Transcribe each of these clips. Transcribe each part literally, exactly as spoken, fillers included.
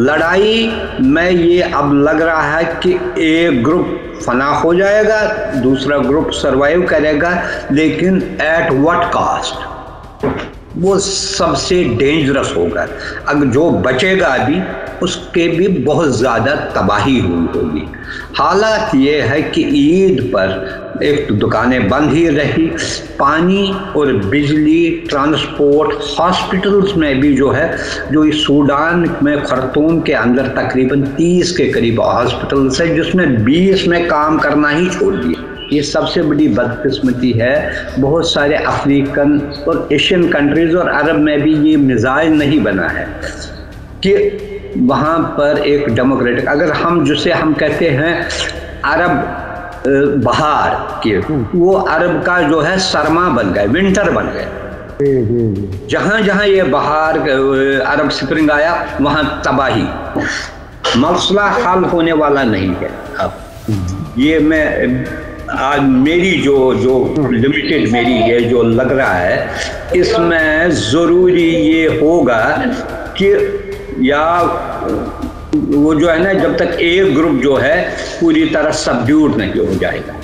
लड़ाई में ये अब लग रहा है कि एक ग्रुप फना हो जाएगा, दूसरा ग्रुप सरवाइव करेगा, लेकिन एट व्हाट कास्ट, वो सबसे डेंजरस होगा। अगर जो बचेगा अभी उसके भी बहुत ज़्यादा तबाही हुई होगी। हालात ये है कि ईद पर एक तो दुकानें बंद ही रही, पानी और बिजली, ट्रांसपोर्ट, हॉस्पिटल्स में भी जो है, जो इस सूडान में खरतूम के अंदर तकरीबन तीस के करीब हॉस्पिटल्स हैं जिसमें बीस में काम करना ही छोड़ दिया। ये सबसे बड़ी बदकिस्मती है। बहुत सारे अफ्रीकन और एशियन कंट्रीज़ और अरब में भी ये मिजाज नहीं बना है कि वहाँ पर एक डेमोक्रेटिक, अगर हम जिसे हम कहते हैं अरब बहार के, वो अरब का जो है सरमा बन गए, विंटर बन गए। जहाँ जहाँ ये बहार अरब स्प्रिंग आया वहाँ तबाही। मसला हल होने वाला नहीं है। अब ये मैं आज मेरी जो जो लिमिटेड मेरी ये जो लग रहा है, इसमें ज़रूरी ये होगा कि या वो जो है ना, जब तक एक ग्रुप जो है पूरी तरह सबड्यूट नहीं हो जाएगा।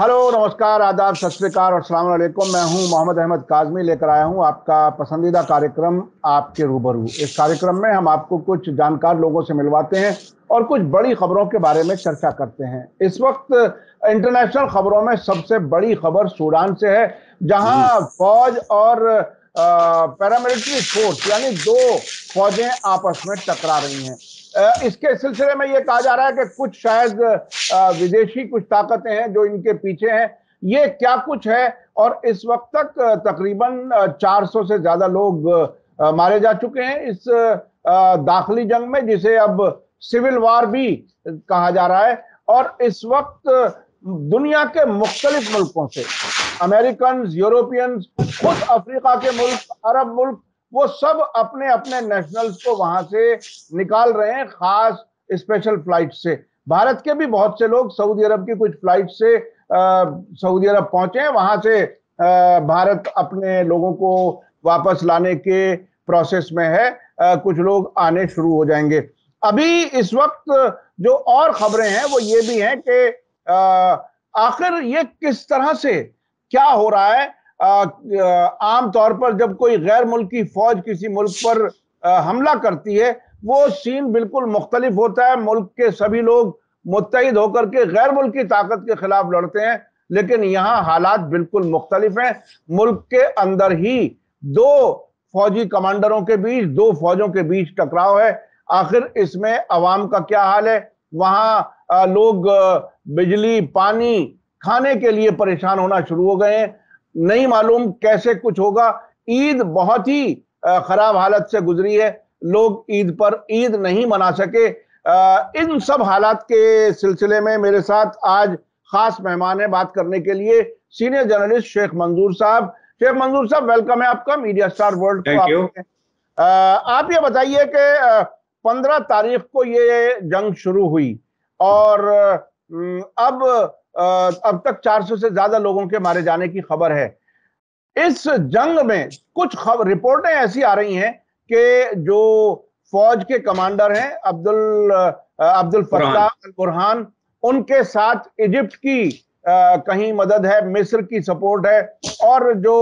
हेलो, नमस्कार, आदाब, सत श्री अकाल और सलाम अलैकुम। मैं हूं मोहम्मद अहमद काजमी, लेकर आया हूं आपका पसंदीदा कार्यक्रम आपके रूबरू। इस कार्यक्रम में हम आपको कुछ जानकार लोगों से मिलवाते हैं और कुछ बड़ी खबरों के बारे में चर्चा करते हैं। इस वक्त इंटरनेशनल खबरों में सबसे बड़ी खबर सूडान से है, जहाँ फौज और पैरामिलिट्री फोर्स यानी दो फौजें आपस में टकरा रही हैं। इसके सिलसिले में ये कहा जा रहा है कि कुछ शायद विदेशी कुछ ताकतें हैं जो इनके पीछे हैं। ये क्या कुछ है, और इस वक्त तक तकरीबन चार सौ से ज्यादा लोग मारे जा चुके हैं इस दाखिली जंग में, जिसे अब सिविल वार भी कहा जा रहा है। और इस वक्त दुनिया के मुख्तलिफ मुल्कों से अमेरिकन, यूरोपियंस, खुद अफ्रीका के मुल्क, अरब मुल्क, वो सब अपने अपने नेशनल्स को वहां से निकाल रहे हैं, खास स्पेशल फ्लाइट से। भारत के भी बहुत से लोग सऊदी अरब की कुछ फ्लाइट से सऊदी अरब पहुंचे हैं। वहां से आ, भारत अपने लोगों को वापस लाने के प्रोसेस में है। आ, कुछ लोग आने शुरू हो जाएंगे। अभी इस वक्त जो और खबरें हैं वो ये भी हैं कि आखिर ये किस तरह से क्या हो रहा है। आम तौर पर जब कोई गैर मुल्की फौज किसी मुल्क पर हमला करती है, वो सीन बिल्कुल मुख्तलिफ होता है। मुल्क के सभी लोग मुत्तहिद होकर के गैर मुल्की ताकत के खिलाफ लड़ते हैं, लेकिन यहाँ हालात बिल्कुल मुख्तलिफ हैं। मुल्क के अंदर ही दो फौजी कमांडरों के बीच, दो फौजों के बीच टकराव है। आखिर इसमें अवाम का क्या हाल है? वहाँ लोग बिजली, पानी, खाने के लिए परेशान होना शुरू हो गए हैं। नहीं मालूम कैसे कुछ होगा। ईद बहुत ही खराब हालत से गुजरी है, लोग ईद पर ईद नहीं मना सके। इन सब हालात के सिलसिले में मेरे साथ आज खास मेहमान है बात करने के लिए सीनियर जर्नलिस्ट शेख मंजूर साहब। शेख मंजूर साहब, वेलकम है आपका मीडिया स्टार वर्ल्ड को। आप ये बताइए कि पंद्रह तारीख को ये जंग शुरू हुई और अब अब तक चार सौ से ज्यादा लोगों के मारे जाने की खबर है। इस जंग में कुछ खबर रिपोर्टें ऐसी आ रही हैं कि जो फौज के कमांडर हैं Abdel Abdel Fattah al Burhan, उनके साथ इजिप्ट की आ, कहीं मदद है, मिस्र की सपोर्ट है, और जो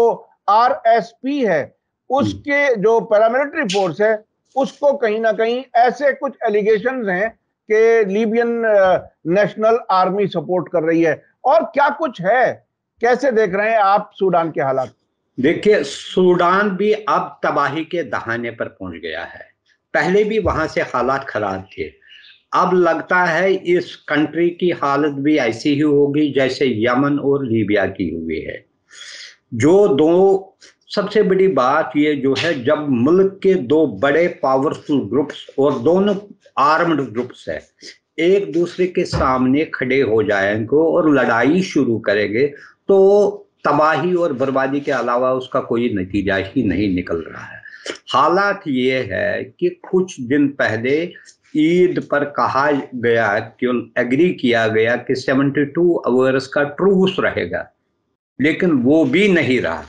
आरएसपी है, उसके जो पैरामिलिट्री फोर्स है, उसको कहीं ना कहीं ऐसे कुछ एलिगेशंस हैं के लीबियन नेशनल आर्मी सपोर्ट कर रही है। और क्या कुछ है, कैसे देख रहे हैं आप सूडान के हालात? देखिए, सूडान भी अब तबाही के दहाने पर पहुंच गया है। पहले भी वहां से हालात खराब थे, अब लगता है इस कंट्री की हालत भी ऐसी ही होगी जैसे यमन और लीबिया की हुई है। जो दो सबसे बड़ी बात ये जो है, जब मुल्क के दो बड़े पावरफुल ग्रुप्स और दोनों आर्म्ड ग्रुप्स है एक दूसरे के सामने खड़े हो जाएंगे और लड़ाई शुरू करेंगे तो तबाही और बर्बादी के अलावा उसका कोई नतीजा ही नहीं निकल रहा है। हालात ये है कि कुछ दिन पहले ईद पर कहा गया कि एग्री किया गया कि बहत्तर आवर्स का ट्रूस रहेगा, लेकिन वो भी नहीं रहा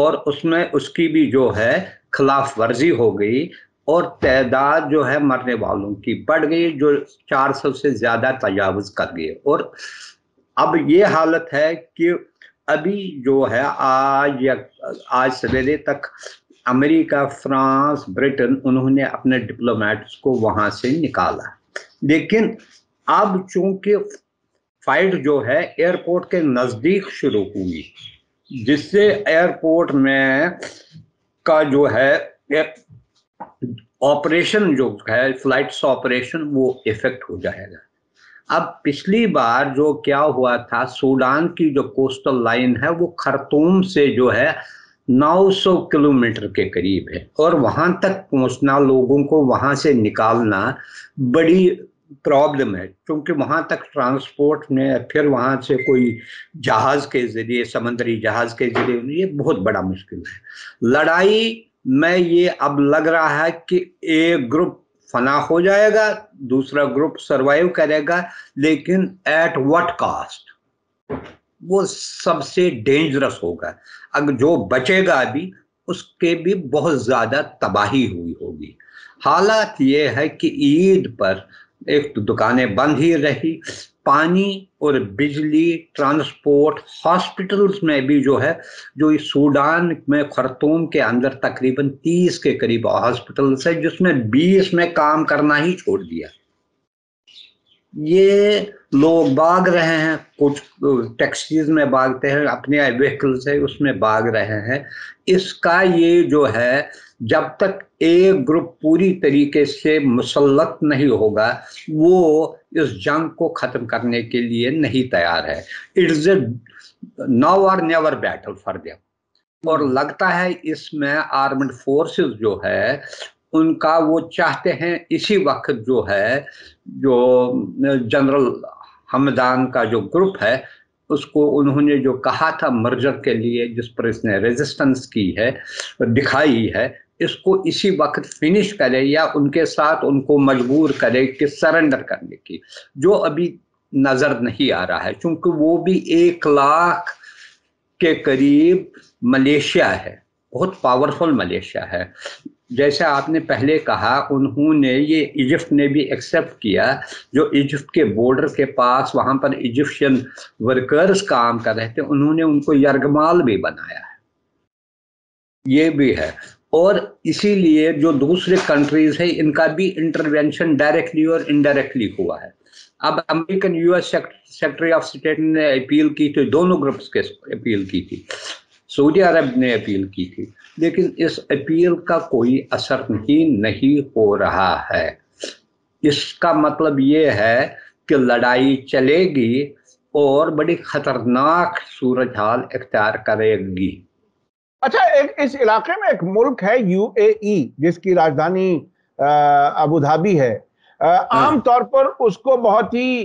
और उसमें उसकी भी जो है खिलाफ वर्जी हो गई और तादाद जो है मरने वालों की बढ़ गई, जो चार सौ से ज़्यादा तजावुज़ कर गए। और अब ये हालत है कि अभी जो है आज या आज सवेरे तक अमेरिका, फ्रांस, ब्रिटेन उन्होंने अपने डिप्लोमेट्स को वहाँ से निकाला, लेकिन अब चूंकि फाइट जो है एयरपोर्ट के नज़दीक शुरू हुई, जिससे एयरपोर्ट में का जो है ऑपरेशन जो है फ्लाइट्स ऑपरेशन वो इफेक्ट हो जाएगा। अब पिछली बार जो क्या हुआ था, सूडान की जो कोस्टल लाइन है वो खरतूम से जो है नौ सौ किलोमीटर के करीब है और वहां तक पहुंचना, लोगों को वहां से निकालना बड़ी प्रॉब्लम है, क्योंकि वहां तक ट्रांसपोर्ट में फिर वहां से कोई जहाज के जरिए, समुद्री जहाज के जरिए, ये बहुत बड़ा मुश्किल है। लड़ाई में ये अब लग रहा है कि एक ग्रुप फना हो जाएगा, दूसरा ग्रुप सरवाइव करेगा, लेकिन एट व्हाट कास्ट, वो सबसे डेंजरस होगा। अगर जो बचेगा अभी उसके भी बहुत ज़्यादा तबाही हुई होगी। हालात ये है कि ईद पर एक तो दुकानें बंद ही रही, पानी और बिजली, ट्रांसपोर्ट, हॉस्पिटल्स में भी जो है, जो इस सूडान में खरतूम के अंदर तकरीबन तीस के करीब हॉस्पिटल्स है, जिसमें बीस में काम करना ही छोड़ दिया। ये लोग भाग रहे हैं, कुछ टैक्सीज में भागते हैं, अपने व्हीकल्स है उसमें भाग रहे हैं। इसका ये जो है, जब तक एक ग्रुप पूरी तरीके से मुसल्लत नहीं होगा वो इस जंग को ख़त्म करने के लिए नहीं तैयार है। It's a now or never battle for them. और लगता है इसमें आर्म्ड फोर्सेस जो है उनका, वो चाहते हैं इसी वक्त जो है जो जनरल हमदान का जो ग्रुप है उसको उन्होंने जो कहा था मर्जर के लिए, जिस पर इसने रेजिस्टेंस की है दिखाई है, इसको इसी वक्त फिनिश करे या उनके साथ उनको मजबूर करे कि सरेंडर करने की, जो अभी नज़र नहीं आ रहा है। क्योंकि वो भी एक लाख के करीब मलेशिया है, बहुत पावरफुल मलेशिया है। जैसे आपने पहले कहा, उन्होंने ये इजिप्ट ने भी एक्सेप्ट किया, जो इजिप्ट के बॉर्डर के पास वहाँ पर इजिप्शियन वर्कर्स काम कर रहे थे, उन्होंने उनको यरगमाल भी बनाया है, ये भी है। और इसीलिए जो दूसरे कंट्रीज है इनका भी इंटरवेंशन डायरेक्टली और इनडायरेक्टली हुआ है। अब American US secretary of state ने अपील की थी, दोनों ग्रुप्स के अपील की थी, सऊदी अरब ने अपील की थी, लेकिन इस अपील का कोई असर ही नहीं हो रहा है। इसका मतलब ये है कि लड़ाई चलेगी और बड़ी खतरनाक सूरत हाल इख्तियार करेगी। अच्छा, एक इस इलाके में एक मुल्क है यूएई, जिसकी राजधानी अबू धाबी है, आमतौर पर उसको बहुत ही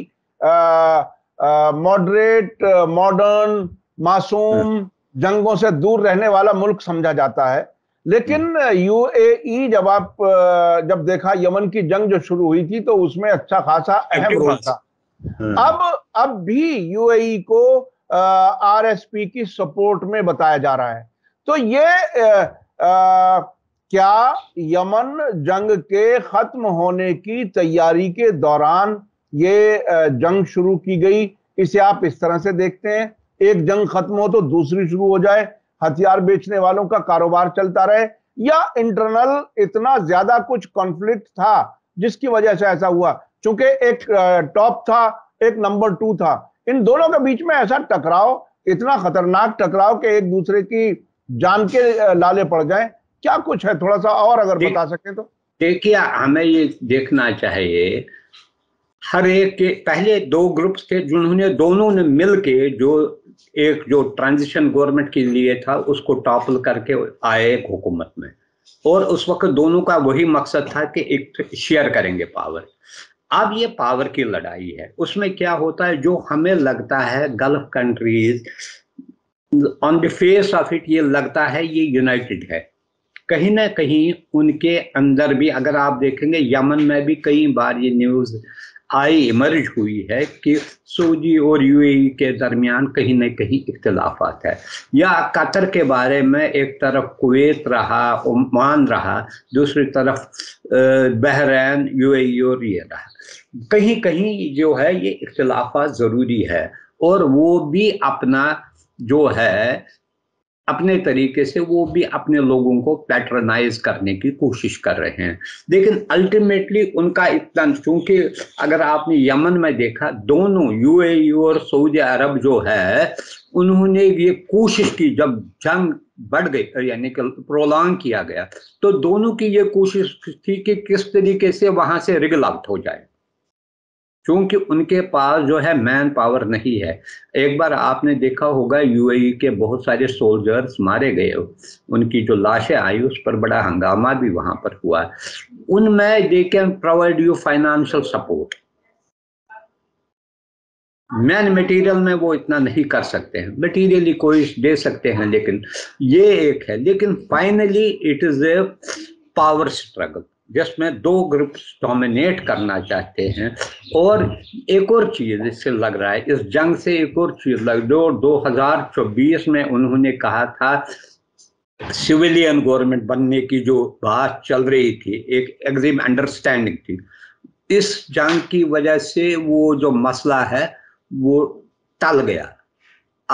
मॉडरेट, मॉडर्न, मासूम, जंगों से दूर रहने वाला मुल्क समझा जाता है। लेकिन यूएई, जब आप जब देखा यमन की जंग जो शुरू हुई थी तो उसमें अच्छा खासा अहम रोल था। अब अब भी यूएई को आरएसपी की सपोर्ट में बताया जा रहा है। तो ये आ, आ, क्या यमन जंग के खत्म होने की तैयारी के दौरान ये जंग शुरू की गई, इसे आप इस तरह से देखते हैं? एक जंग खत्म हो तो दूसरी शुरू हो जाए, हथियार बेचने वालों का कारोबार चलता रहे, या इंटरनल इतना ज्यादा कुछ कॉन्फ्लिक्ट था जिसकी वजह से ऐसा हुआ? चूंकि एक टॉप था, एक नंबर टू था, इन दोनों के बीच में ऐसा टकराव, इतना खतरनाक टकराव कि एक दूसरे की जान के लाले पड़ जाए, क्या कुछ है? थोड़ा सा और अगर बता सकें तो। देखिए, हमें ये देखना चाहिए, हर एक के पहले दो ग्रुप्स थे जिन्होंने दोनों ने मिलके जो एक जो ट्रांजिशन गवर्नमेंट के लिए था उसको टॉपल करके आए एक हुकूमत में, और उस वक्त दोनों का वही मकसद था कि एक शेयर करेंगे पावर। अब ये पावर की लड़ाई है। उसमें क्या होता है, जो हमें लगता है gulf countries on the face of it ये लगता है ये यूनाइटेड है, कहीं ना कहीं उनके अंदर भी, अगर आप देखेंगे यमन में भी कई बार ये न्यूज़ आई इमर्ज हुई है कि सऊदी और यूएई के दरमियान कहीं ना कहीं इख्तलाफात है, या कतर के बारे में एक तरफ कुवैत रहा, ओमान रहा, दूसरी तरफ बहरीन, यूएई और ये रहा। कहीं कहीं जो है ये इख्तलाफात ज़रूरी है और वो भी अपना जो है अपने तरीके से वो भी अपने लोगों को पैटर्नाइज करने की कोशिश कर रहे हैं, लेकिन अल्टीमेटली उनका इतना, चूंकि अगर आपने यमन में देखा दोनों यूएई और सऊदी अरब जो है उन्होंने ये कोशिश की, जब जंग बढ़ गई यानी कि प्रोलॉन्ग किया गया तो दोनों की ये कोशिश थी कि किस तरीके से वहां से रिगल आउट हो जाए, क्योंकि उनके पास जो है मैन पावर नहीं है। एक बार आपने देखा होगा यूएई के बहुत सारे सोल्जर्स मारे गए, उनकी जो लाशें आई उस पर बड़ा हंगामा भी वहां पर हुआ। उनमें they can provide you financial support, man material में वो इतना नहीं कर सकते हैं, मटेरियली कोई दे सकते हैं, लेकिन ये एक है। लेकिन finally it is a power struggle जिसमें दो ग्रुप्स डोमिनेट करना चाहते हैं। और एक और चीज़ इससे लग रहा है, इस जंग से एक और चीज़ लग, जो दो हजार चौबीस में उन्होंने कहा था सिविलियन गवर्नमेंट बनने की जो बात चल रही थी, एक एग्रीम अंडरस्टैंडिंग थी, इस जंग की वजह से वो जो मसला है वो टल गया।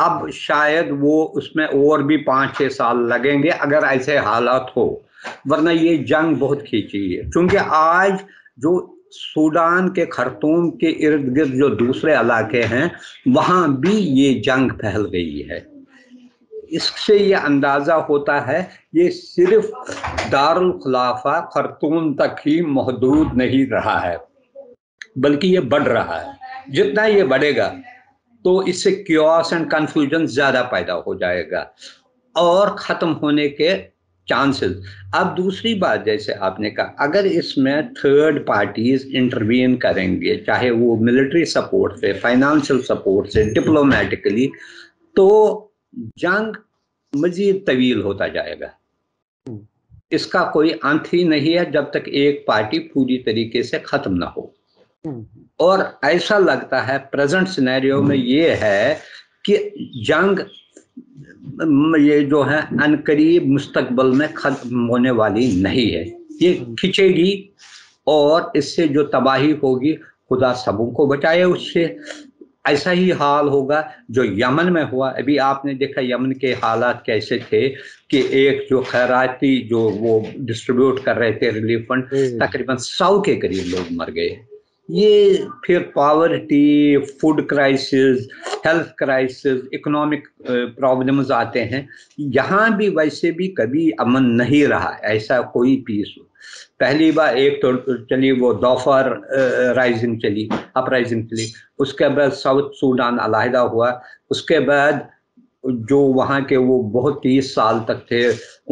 अब शायद वो उसमें और भी पाँच छः साल लगेंगे अगर ऐसे हालात हो, वरना ये जंग बहुत खींची है। क्योंकि आज जो सूडान के खरतूम के इर्द गिर्द जो दूसरे इलाके हैं वहाँ भी ये जंग फैल गई है। इससे ये अंदाज़ा होता है ये सिर्फ दारुल खिलाफा खरतूम तक ही महदूद नहीं रहा है, बल्कि ये बढ़ रहा है। जितना ये बढ़ेगा तो इससे क्योस एंड कन्फ्यूजन ज़्यादा पैदा हो जाएगा और ख़त्म होने के चांसेस। अब दूसरी बात, जैसे आपने कहा, अगर इसमें थर्ड पार्टीज इंटरवीन करेंगे, चाहे वो मिलिट्री सपोर्ट से, फाइनेंशियल सपोर्ट से, डिप्लोमेटिकली, तो जंग मजीद तवील होता जाएगा। इसका कोई अंत ही नहीं है जब तक एक पार्टी पूरी तरीके से ख़त्म ना हो। और ऐसा लगता है प्रेजेंट सिनेरियो में ये है कि जंग ये जो है अनकरीब मुस्तकबल में खत्म होने वाली नहीं है, ये खिंचेगी और इससे जो तबाही होगी खुदा सबों को बचाए उससे। ऐसा ही हाल होगा जो यमन में हुआ। अभी आपने देखा यमन के हालात कैसे थे कि एक जो खैराती जो वो डिस्ट्रीब्यूट कर रहे थे रिलीफ फंड, तकरीबन सौ के करीब लोग मर गए। ये फिर poverty, food crisis, health crisis, economic problems आते हैं। यहाँ भी वैसे भी कभी अमन नहीं रहा, ऐसा कोई पीस हो। पहली बार एक तो चली वो दोफर राइजिंग चली, अपराइजिंग चली, उसके बाद साउथ सूडान अलहदा हुआ, उसके बाद जो वहाँ के वो बहुत तीस साल तक थे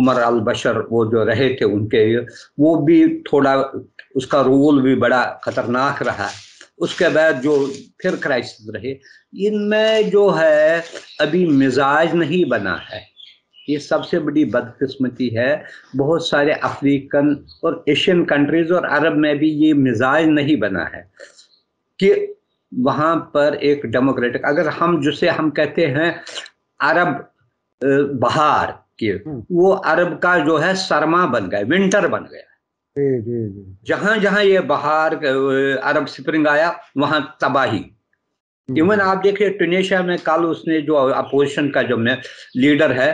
उमर अल बशर वो जो रहे थे, उनके वो भी थोड़ा उसका रोल भी बड़ा खतरनाक रहा। उसके बाद जो फिर क्राइसिस रहे, इनमें जो है अभी मिजाज नहीं बना है। ये सबसे बड़ी बदकिस्मती है, बहुत सारे अफ्रीकन और एशियन कंट्रीज और अरब में भी ये मिजाज नहीं बना है कि वहाँ पर एक डेमोक्रेटिक, अगर हम जिसे हम कहते हैं अरब बहार के, वो अरब का जो है सरमा बन गया, विंटर बन गया। जहां जहां ये बहार अरब स्प्रिंग आया वहां तबाही। इवन आप देखिए ट्यूनेशिया में कल उसने जो अपोजिशन का जो लीडर है,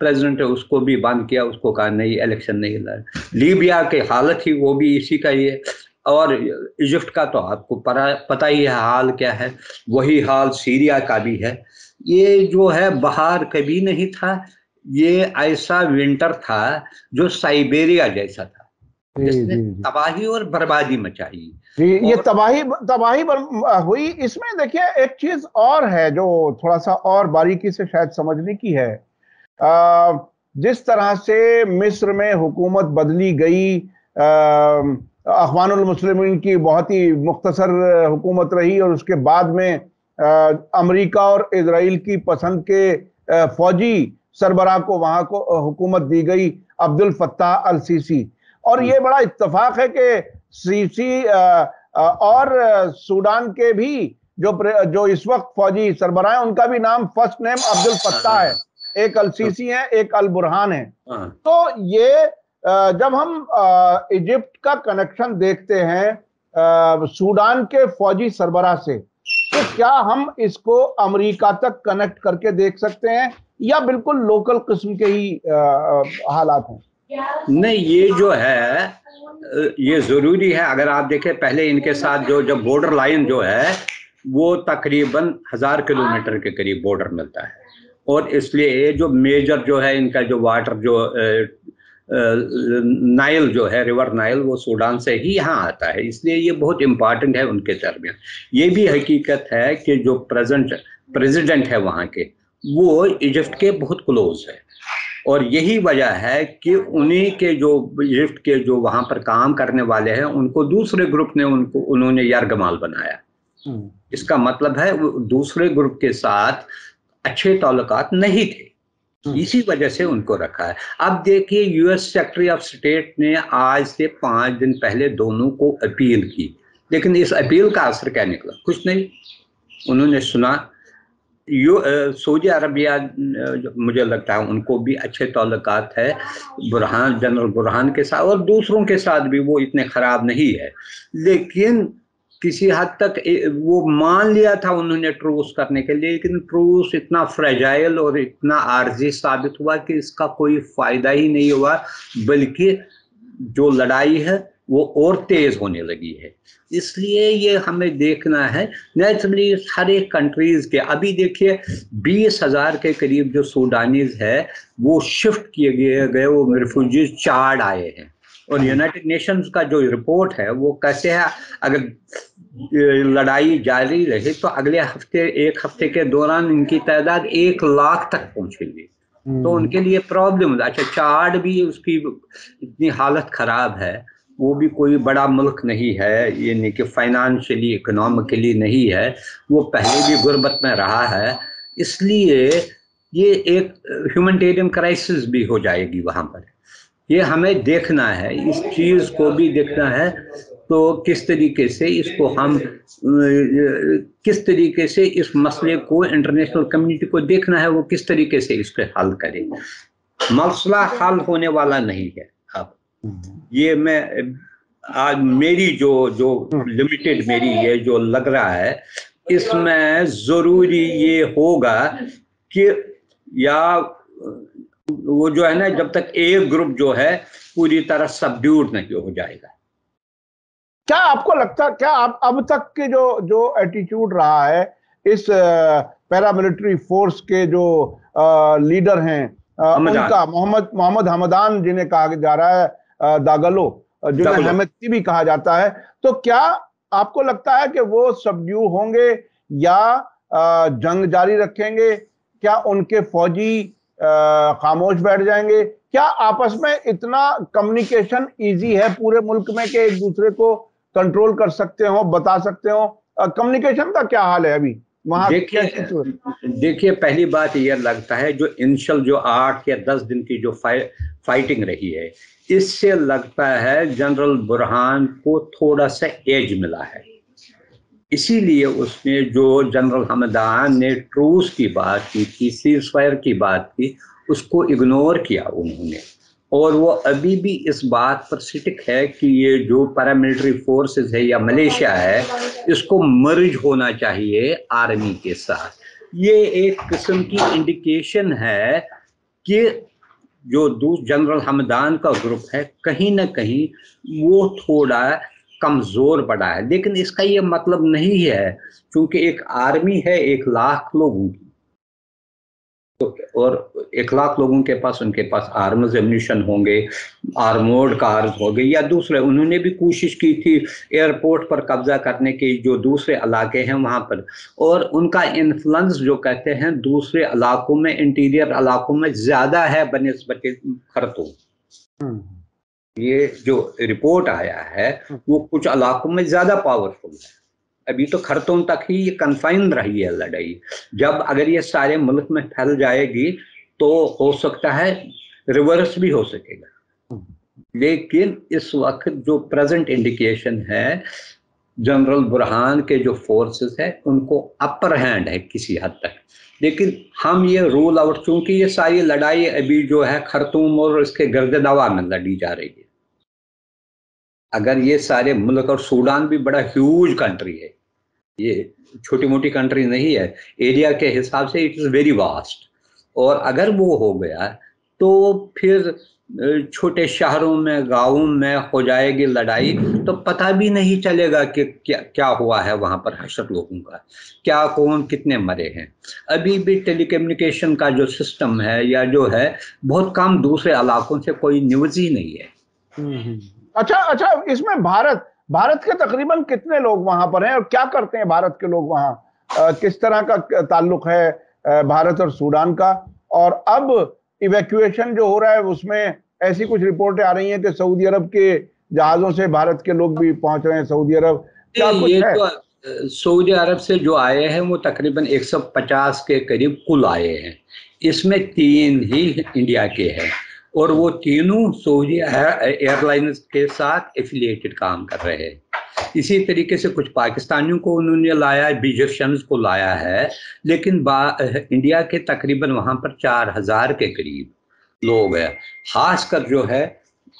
प्रेसिडेंट है, उसको भी बंद किया, उसको कहा नहीं इलेक्शन नहीं लड़ा। लीबिया के हालत ही वो भी इसी का ये, और इजिप्ट का तो आपको पता ही है हाल क्या है, वही हाल सीरिया का भी है। ये जो है बहार कभी नहीं था, ये ऐसा विंटर था जो साइबेरिया जैसा था, जिसने तबाही और बर्बादी मचाई। ये और... तबाही तबाही बर... हुई। इसमें देखिए एक चीज और है जो थोड़ा सा और बारीकी से शायद समझने की है। आ, जिस तरह से मिस्र में हुकूमत बदली गई, अख्वानुल मुस्लिमीन की बहुत ही मुख्तसर हुकूमत रही और उसके बाद में अमेरिका और इजराइल की पसंद के फौजी सरबराह को वहाँ को हुकूमत दी गई अब्दुल फत्ताह अलसीसी। और ये बड़ा इत्तफाक है कि सीसी और सूडान के भी जो जो इस वक्त फौजी सरबराह हैं उनका भी नाम फर्स्ट नेम अब्दुल फत्ताह है, एक अलसीसी है, एक अल बुरहान है। तो ये जब हम इजिप्ट का कनेक्शन देखते हैं सूडान के फौजी सरबराह से, तो क्या हम इसको अमेरिका तक कनेक्ट करके देख सकते हैं या बिल्कुल लोकल किस्म के ही हालात हैं? नहीं, ये जो है ये जरूरी है। अगर आप देखें पहले इनके साथ जो जब बॉर्डर लाइन जो है वो तकरीबन हजार किलोमीटर के करीब बॉर्डर मिलता है, और इसलिए जो मेजर जो है इनका जो वाटर जो नाइल जो है रिवर नाइल वो सूडान से ही यहाँ आता है, इसलिए ये बहुत इम्पॉर्टेंट है उनके दरमियान। ये भी हकीकत है कि जो प्रेजेंट प्रेसिडेंट है वहाँ के वो इजिप्ट के बहुत क्लोज है, और यही वजह है कि उन्हीं के जो इजिप्ट के जो वहाँ पर काम करने वाले हैं उनको दूसरे ग्रुप ने उनको उन्होंने यारगमाल बनाया। इसका मतलब है दूसरे ग्रुप के साथ अच्छे ताल्लुकात नहीं थे, इसी वजह से उनको रखा है। अब देखिए यूएस सेक्रेटरी ऑफ स्टेट ने आज से पाँच दिन पहले दोनों को अपील की, लेकिन इस अपील का असर क्या निकला? कुछ नहीं। उन्होंने सुना यू सऊदी अरबिया, मुझे लगता है उनको भी अच्छे ताल्लुकात है बुरहान जनरल बुरहान के साथ, और दूसरों के साथ भी वो इतने ख़राब नहीं है, लेकिन किसी हद तक वो मान लिया था उन्होंने ट्रूस करने के लिए, लेकिन ट्रूस इतना फ्रेजाइल और इतना आर्जी साबित हुआ कि इसका कोई फायदा ही नहीं हुआ, बल्कि जो लड़ाई है वो और तेज होने लगी है। इसलिए ये हमें देखना है नेचुरली हर एक कंट्रीज के। अभी देखिए बीस हजार के करीब जो सूडानीज है वो शिफ्ट किए गए, वो रिफ्यूजीज चाड़ आए हैं, और यूनाइटेड नेशंस का जो रिपोर्ट है वो कैसे है, अगर लड़ाई जारी रहे तो अगले हफ्ते एक हफ्ते के दौरान इनकी तादाद एक लाख तक पहुंचेगी, तो उनके लिए प्रॉब्लम। अच्छा, चाड भी उसकी इतनी हालत खराब है, वो भी कोई बड़ा मुल्क नहीं है, यानी कि फाइनेंशियली इकोनॉमिकली नहीं है, वो पहले भी गुर्बत में रहा है, इसलिए ये एक ह्यूमैनिटेरियन क्राइसिस भी हो जाएगी वहाँ पर। ये हमें देखना है, इस चीज़ को भी देखना है, तो किस तरीके से इसको हम किस तरीके से इस मसले को इंटरनेशनल कम्युनिटी को देखना है, वो किस तरीके से इस पर हल करें। मसला हल होने वाला नहीं है। अब ये मैं आज मेरी जो जो लिमिटेड मेरी ये जो लग रहा है, इसमें ज़रूरी ये होगा कि या वो जो है ना जब तक एक ग्रुप जो है पूरी तरह सबड्यूट नहीं हो जाएगा। क्या आपको लगता, क्या आप अब तक के जो जो एटीट्यूड रहा है इस पैरामिलिट्री फोर्स के जो आ, लीडर हैं आ, उनका मोहम्मद मोहम्मद हमदान जिन्हें कहा जा रहा है दागलो, जिन्हें हमदती भी कहा जाता है, तो क्या आपको लगता है कि वो सबड्यू होंगे या आ, जंग जारी रखेंगे? क्या उनके फौजी खामोश बैठ जाएंगे? क्या आपस में इतना कम्युनिकेशन इजी है पूरे मुल्क में कि एक दूसरे को कंट्रोल कर सकते हो, बता सकते हो? कम्युनिकेशन का क्या हाल है अभी वहां? देखिए देखिए पहली बात यह लगता है जो इनिशियल जो आठ या दस दिन की जो फाइ, फाइटिंग रही है, इससे लगता है जनरल बुरहान को थोड़ा सा एज मिला है, इसीलिए उसने जो जनरल हमदान ने ट्रूस की बात की थी, सीज फायर की बात की, उसको इग्नोर किया उन्होंने, और वो अभी भी इस बात पर स्टिक है कि ये जो पैरामिलिट्री फोर्सेस है या मलेशिया है इसको मर्ज होना चाहिए आर्मी के साथ। ये एक किस्म की इंडिकेशन है कि जो जनरल हमदान का ग्रुप है कहीं ना कहीं वो थोड़ा कमज़ोर पड़ा है, लेकिन इसका ये मतलब नहीं है, क्योंकि एक आर्मी है एक लाख लोगों की, तो और एक लाख लोगों के पास उनके पास आर्म्स एम्यूनिशन होंगे, आर्मोर्ड कार्स होंगे, या दूसरे उन्होंने भी कोशिश की थी एयरपोर्ट पर कब्जा करने के जो दूसरे इलाके हैं वहाँ पर, और उनका इन्फ्लुएंस जो कहते हैं दूसरे इलाकों में इंटीरियर इलाकों में ज़्यादा है बनस्बत खरतूम। ये जो रिपोर्ट आया है वो कुछ इलाकों में ज़्यादा पावरफुल है। अभी तो खरतूम तक ही ये कन्फाइन रही है लड़ाई, जब अगर ये सारे मुल्क में फैल जाएगी तो हो सकता है रिवर्स भी हो सकेगा, लेकिन इस वक्त जो प्रेजेंट इंडिकेशन है जनरल बुरहान के जो फोर्सेस हैं उनको अपर हैंड है किसी हद तक। लेकिन हम ये रूल आउट, चूंकि ये सारी लड़ाई अभी जो है खरतूम और इसके गर्दनवा में लड़ी जा रही है, अगर ये सारे मुल्क, और सूडान भी बड़ा ह्यूज कंट्री है, ये छोटी मोटी कंट्री नहीं है, एरिया के हिसाब से इट इज़ वेरी वास्ट, और अगर वो हो गया तो फिर छोटे शहरों में गाँवों में हो जाएगी लड़ाई, तो पता भी नहीं चलेगा कि क्या क्या हुआ है वहाँ पर, हशर लोगों का क्या, कौन कितने मरे हैं। अभी भी टेलीकम्युनिकेशन का जो सिस्टम है या जो है बहुत कम, दूसरे इलाकों से कोई न्यूज़ ही नहीं है। अच्छा अच्छा इसमें भारत भारत के तकरीबन कितने लोग वहाँ पर हैं और क्या करते हैं भारत के लोग वहाँ, किस तरह का ताल्लुक है भारत और सूडान का? और अब इवैक्यूएशन जो हो रहा है उसमें ऐसी कुछ रिपोर्टें आ रही हैं कि सऊदी अरब के जहाजों से भारत के लोग भी पहुंच रहे हैं सऊदी अरब, क्या कुछ है? तो सऊदी अरब से जो आए हैं वो तकरीबन एक सौ पचास के करीब कुल आए हैं, इसमें तीन ही इंडिया के हैं और वो तीनों सऊदी एयरलाइंस के साथ एफिलिएटेड काम कर रहे हैं। इसी तरीके से कुछ पाकिस्तानियों को उन्होंने लाया, इजिप्शियंस को लाया है, लेकिन इंडिया के तकरीबन वहाँ पर चार हज़ार के करीब लोग हैं, खासकर जो है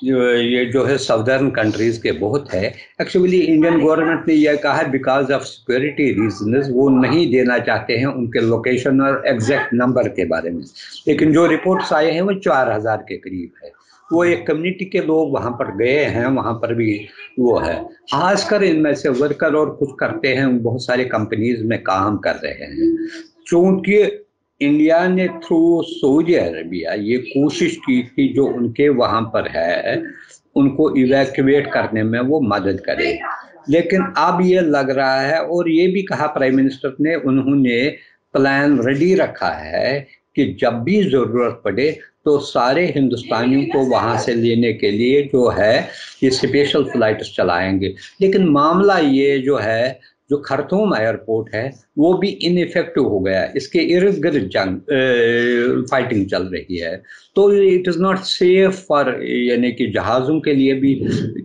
ये जो है साउदर्न कंट्रीज़ के बहुत है। एक्चुअली इंडियन गवर्नमेंट ने यह कहा है बिकॉज ऑफ सिक्योरिटी रीजंस वो नहीं देना चाहते हैं उनके लोकेशन और एग्जैक्ट नंबर के बारे में, लेकिन जो रिपोर्ट्स आए हैं वो चार हज़ार के करीब है। वो एक कम्युनिटी के लोग वहाँ पर गए हैं, वहाँ पर भी वो है, खासकर इनमें से वर्कर और कुछ करते हैं, बहुत सारे कंपनीज में काम कर रहे हैं। चूँकि इंडिया ने थ्रू सऊदी अरबिया ये कोशिश की कि जो उनके वहाँ पर है उनको इवैक्यूएट करने में वो मदद करे, लेकिन अब ये लग रहा है, और ये भी कहा प्राइम मिनिस्टर ने, उन्होंने प्लान रेडी रखा है कि जब भी ज़रूरत पड़े तो सारे हिंदुस्तानियों को वहाँ से लेने के लिए जो है ये स्पेशल फ्लाइट्स चलाएंगे। लेकिन मामला ये जो है, जो खरतूम एयरपोर्ट है वो भी इनफेक्टिव हो गया है, इसके इर्द गिर्द जंग फाइटिंग चल रही है, तो it is not safe for, यानी कि जहाज़ों के लिए भी,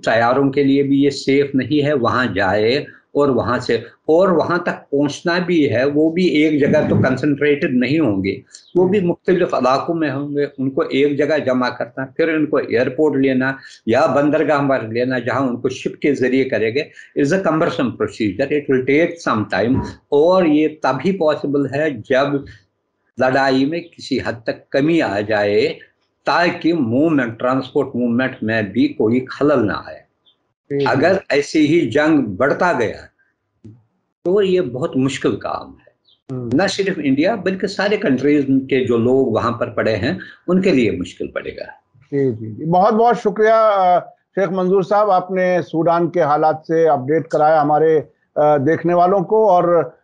तैयारों के लिए भी ये सेफ़ नहीं है वहाँ जाए और वहाँ से, और वहाँ तक पहुँचना भी है, वो भी एक जगह तो कंसंट्रेटेड नहीं होंगे, वो भी मुख्तलिफ इलाकों में होंगे, उनको एक जगह जमा करना, फिर उनको एयरपोर्ट लेना या बंदरगाह पर लेना जहाँ उनको शिप के ज़रिए करेंगे, is a cumbersome procedure, it will take some time, और ये तभी पॉसिबल है जब लड़ाई में किसी हद तक कमी आ जाए ताकि मूवमेंट, ट्रांसपोर्ट मूवमेंट में भी कोई खलल ना आए। अगर ऐसे ही जंग बढ़ता गया तो ये बहुत मुश्किल काम है, न सिर्फ इंडिया बल्कि सारे कंट्रीज के जो लोग वहां पर पड़े हैं उनके लिए मुश्किल पड़ेगा। जी जी, बहुत बहुत शुक्रिया शेख मंजूर साहब, आपने सूडान के हालात से अपडेट कराया हमारे देखने वालों को, और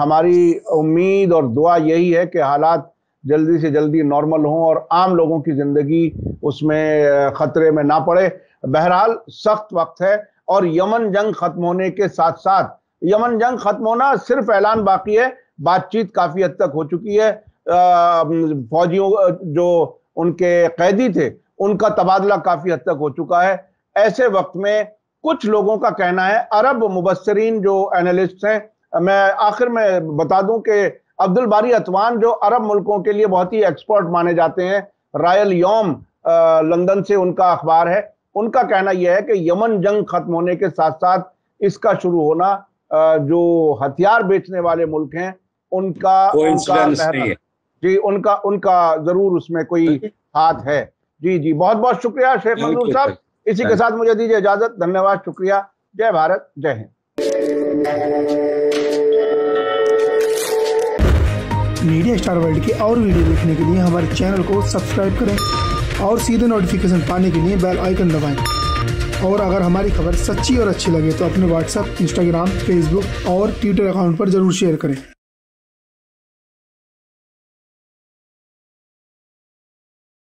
हमारी उम्मीद और दुआ यही है कि हालात जल्दी से जल्दी नॉर्मल हों और आम लोगों की जिंदगी उसमें खतरे में ना पड़े। बहरहाल सख्त वक्त है, और यमन जंग खत्म होने के साथ साथ, यमन जंग खत्म होना सिर्फ ऐलान बाकी है, बातचीत काफी हद तक हो चुकी है, फौजियों जो उनके कैदी थे उनका तबादला काफी हद तक हो चुका है। ऐसे वक्त में कुछ लोगों का कहना है, अरब मुबस्सरीन जो एनालिस्ट हैं, मैं आखिर में बता दूं कि अब्दुल बारी अतवान जो अरब मुल्कों के लिए बहुत ही एक्सपर्ट माने जाते हैं, रायल यौम लंदन से उनका अखबार है, उनका कहना यह है कि यमन जंग खत्म होने के साथ साथ इसका शुरू होना जो हथियार बेचने वाले मुल्क हैं उनका उनका है। जी उनका उनका जरूर उसमें कोई हाथ है। जी जी, बहुत बहुत शुक्रिया शेख मंजूर साहब, इसी के साथ मुझे दीजिए इजाजत, धन्यवाद, शुक्रिया, जय भारत, जय हिंद। मीडिया स्टार वर्ल्ड के और वीडियो देखने के लिए हमारे चैनल को सब्सक्राइब करें और सीधे नोटिफिकेशन पाने के लिए बेल आइकन दबाएं, और अगर हमारी खबर सच्ची और अच्छी लगे तो अपने व्हाट्सएप, इंस्टाग्राम, फेसबुक और ट्विटर अकाउंट पर जरूर शेयर करें।